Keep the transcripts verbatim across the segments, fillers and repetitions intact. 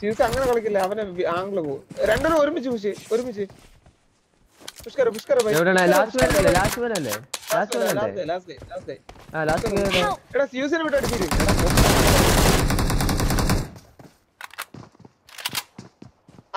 Seriously, angana kalikilla. Avane angle go. Rendu orumichu push, orumichu. Push karo, push karo bhai. Evadana last one alle, last one alle. Last one alle. Last day, last day. Ah, last one. Eda C U C ne vittu adikiri.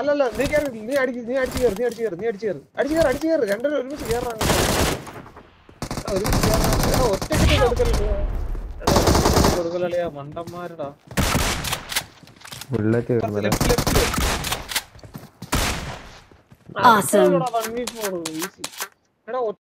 Alla alla, nee kar, nee adikir, nee adikir, nee adikir, nee adikir. Adikir, adikir, rendu orumichu yerranga. Orumichu yerranga. Otteke kodukalla. Kodukalla vandammarada. Bullet irundala. Awesome. Awesome.